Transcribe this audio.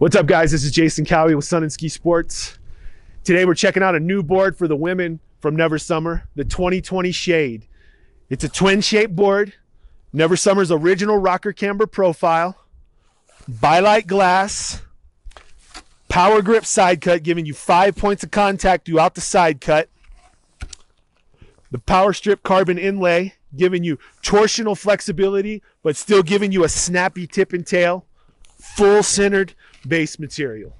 What's up, guys? This is Jason Cowley with Sun & Ski Sports. Today we're checking out a new board for the women from Never Summer, the 2020 Shade. It's a twin shape board, Never Summer's original rocker camber profile, Bilite glass, power grip side cut, giving you 5 points of contact throughout the side cut. The power strip carbon inlay, giving you torsional flexibility, but still giving you a snappy tip and tail, full centered base material.